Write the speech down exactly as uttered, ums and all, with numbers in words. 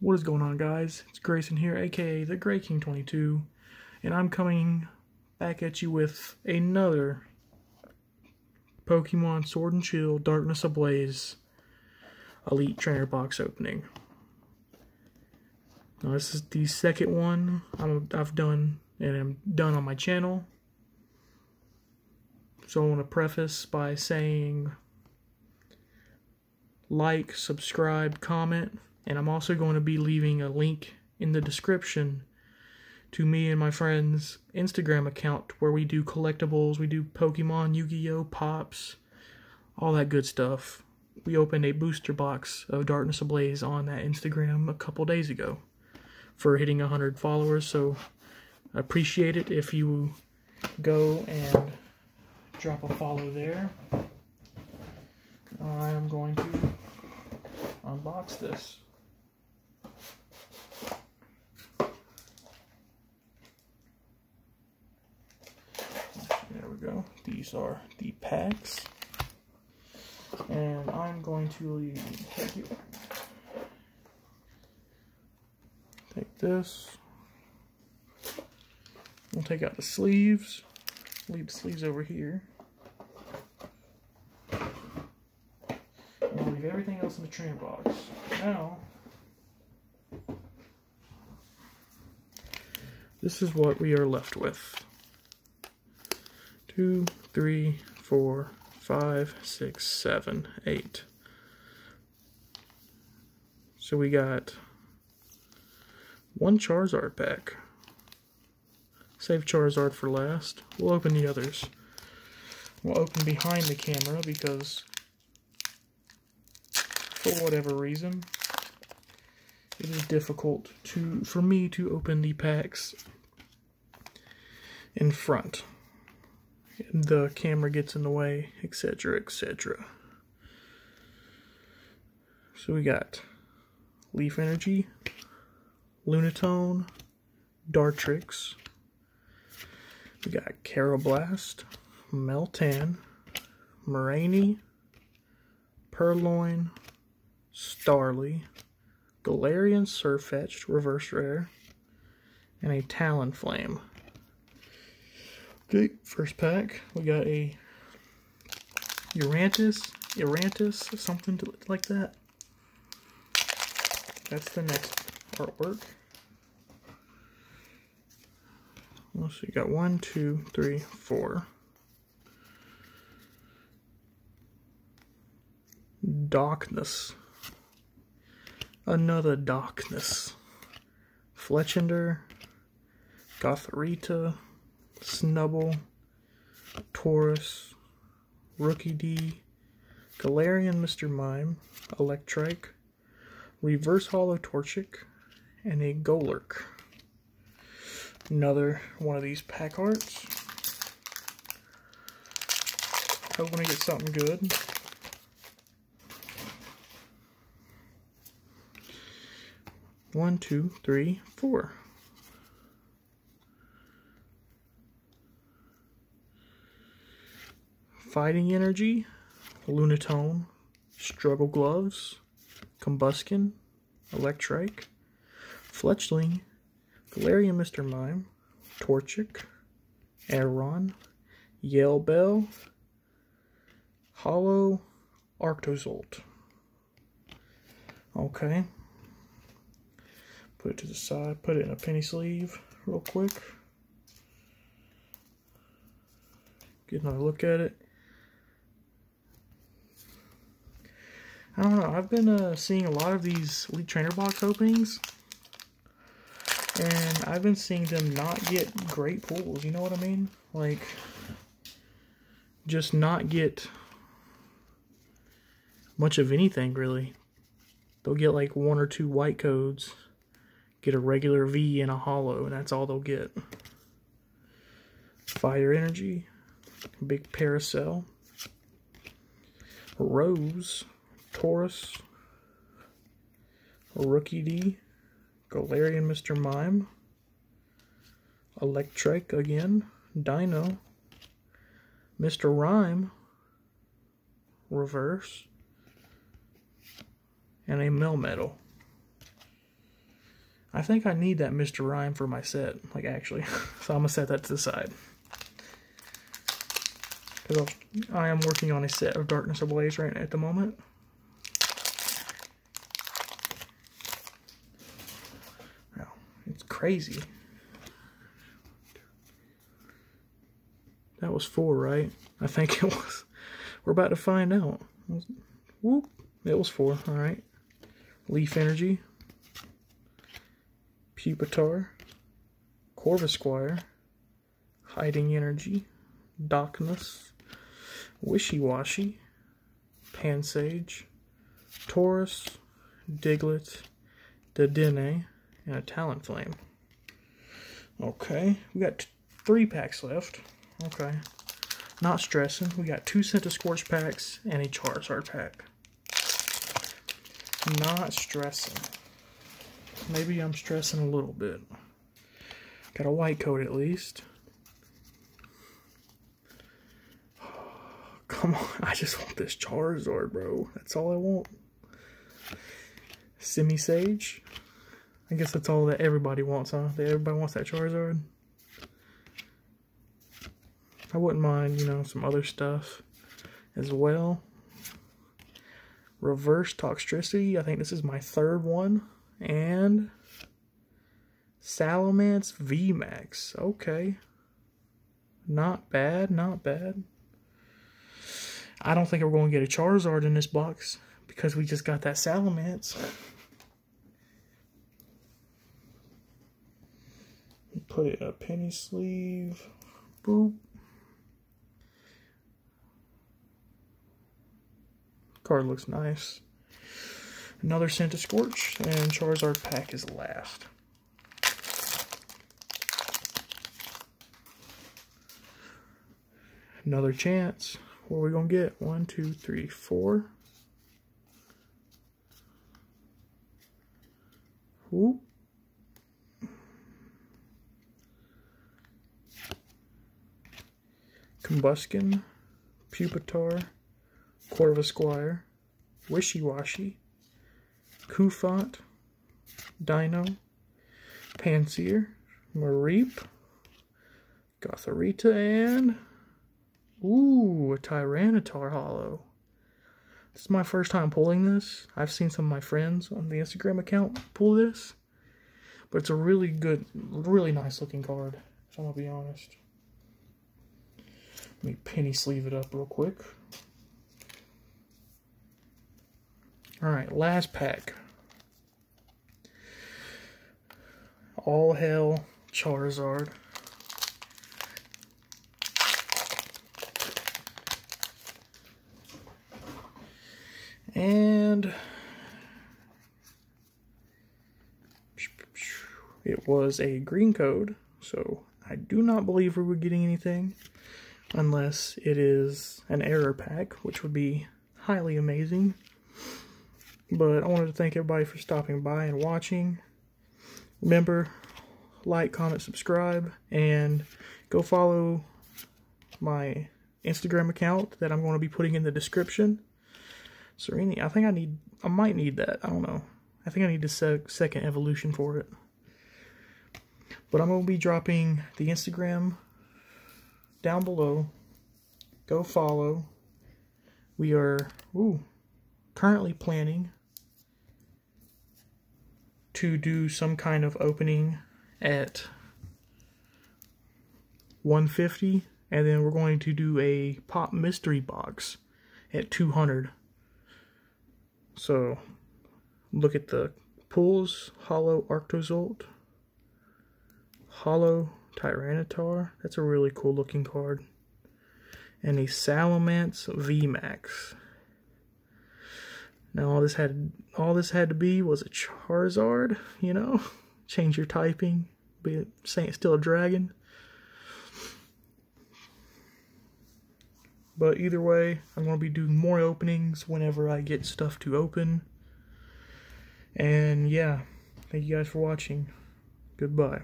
What is going on, guys? It's Grayson here, aka The Gray King twenty-two, and I'm coming back at you with another Pokemon Sword and Shield Darkness Ablaze Elite Trainer Box opening. Now this is the second one I'm, I've done, and I'm done on my channel. So I want to preface by saying like, subscribe, comment. And I'm also going to be leaving a link in the description to me and my friend's Instagram account where we do collectibles, we do Pokemon, Yu-Gi-Oh, Pops, all that good stuff. We opened a booster box of Darkness Ablaze on that Instagram a couple days ago for hitting one hundred followers, so I appreciate it if you go and drop a follow there. I am going to unbox this. Go. These are the packs, and I'm going to take this. We'll take out the sleeves, leave the sleeves over here. And we'll leave everything else in the trainer box. Now, this is what we are left with. Two, three, four, five, six, seven, eight. So we got one Charizard pack. Save Charizard for last. We'll open the others. We'll open behind the camera because for whatever reason it is difficult to for me to open the packs in front. The camera gets in the way, etc, et cetera. So we got Leaf Energy, Lunatone, Dartrix, we got Caroblast, Meltan, Morelull, Purloin, Starly, Galarian Surfetched, Reverse Rare, and a Talonflame. Okay, first pack, we got a Urantus, Urantus, something to, like that. That's the next artwork. Well, so you got one, two, three, four. Darkness. Another Darkness. Fletchinder, Gothrita, Snubble, Taurus, Rookie D, Galarian Mister Mime, Electrike, Reverse Hollow Torchic, and a Golurk. Another one of these pack arts. I want to get something good. One, two, three, four. Fighting Energy, Lunatone, Struggle Gloves, Combuskin, Electrike, Fletchling, Galarian Mister Mime, Torchic, Aeron, Yell Bell, Hollow, Arctozolt. Okay. Put it to the side, put it in a penny sleeve real quick. Get another look at it. I don't know, I've been uh, seeing a lot of these Elite Trainer Box openings, and I've been seeing them not get great pulls, you know what I mean? Like, just not get much of anything, really. They'll get like one or two white codes, get a regular V and a hollow, and that's all they'll get. Fire Energy, Big Paracel, Rose, Taurus, Rookie D, Galarian Mister Mime, Electrike again, Dino, Mister Rhyme, Reverse, and a Melmetal. I think I need that Mister Rhyme for my set, like actually. So I'm going to set that to the side. Because I am working on a set of Darkness Ablaze right at the moment. Wow, it's crazy. That was four, right? I think it was. We're about to find out. Whoop. It was four, alright. Leaf Energy. Pupitar. Corvisquire. Hiding Energy. Darkness. Wishy-washy. Pansage. Taurus. Diglett. Dedenne. And a Talonflame. Okay. We got three packs left. Okay. Not stressing. We got two Scent of Scorch packs and a Charizard pack. Not stressing. Maybe I'm stressing a little bit. Got a white coat at least. Come on. I just want this Charizard, bro. That's all I want. Semi-Sage. I guess that's all that everybody wants, huh? Everybody wants that Charizard. I wouldn't mind, you know, some other stuff as well. Reverse Toxtricity. I think this is my third one. And Salamence V max. Okay. Not bad, not bad. I don't think we're going to get a Charizard in this box because we just got that Salamence. Put it in a penny sleeve. Boop. Card looks nice. Another Scent of Scorch, and Charizard pack is last. Another chance. What are we going to get? One, two, three, four. Whoop. Combuskin. Pupitar. Corvisquire, Wishy-Washy, Kufant, Dino, Panseer, Mareep, Gothrita, and ooh, a Tyranitar Holo. This is my first time pulling this. I've seen some of my friends on the Instagram account pull this, but it's a really good, really nice looking card, if I'm going to be honest. Let me penny sleeve it up real quick. Alright, last pack. All hail Charizard. And it was a green code, so I do not believe we were getting anything unless it is an error pack, which would be highly amazing. But I wanted to thank everybody for stopping by and watching. Remember, like, comment, subscribe, and go follow my Instagram account that I'm going to be putting in the description. So any, I think I need, I might need that. I don't know. I think I need a sec, second evolution for it. But I'm going to be dropping the Instagram down below. Go follow. We are, ooh, currently planning to do some kind of opening at one fifty, and then we're going to do a pop mystery box at two hundred. So look at the pulls. Holo Arctozolt, Holo Tyranitar, that's a really cool looking card, and a Salamence V max. Now all this had all this had to be was a Charizard, you know, change your typing, be saying it's still a dragon. But either way, I'm going to be doing more openings whenever I get stuff to open. And yeah, thank you guys for watching. Goodbye.